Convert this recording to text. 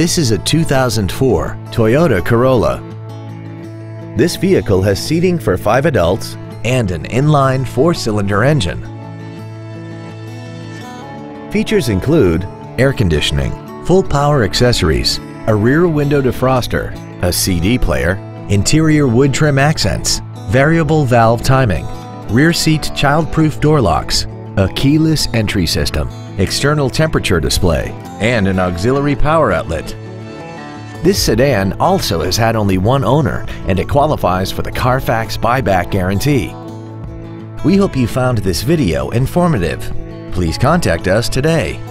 This is a 2004 Toyota Corolla. This vehicle has seating for 5 adults and an inline 4-cylinder engine. Features include air conditioning, full power accessories, a rear window defroster, a CD player, interior wood trim accents, variable valve timing, rear seat child-proof door locks, a keyless entry system, external temperature display, and an auxiliary power outlet. This sedan also has had only one owner, and it qualifies for the Carfax buyback guarantee. We hope you found this video informative. Please contact us today.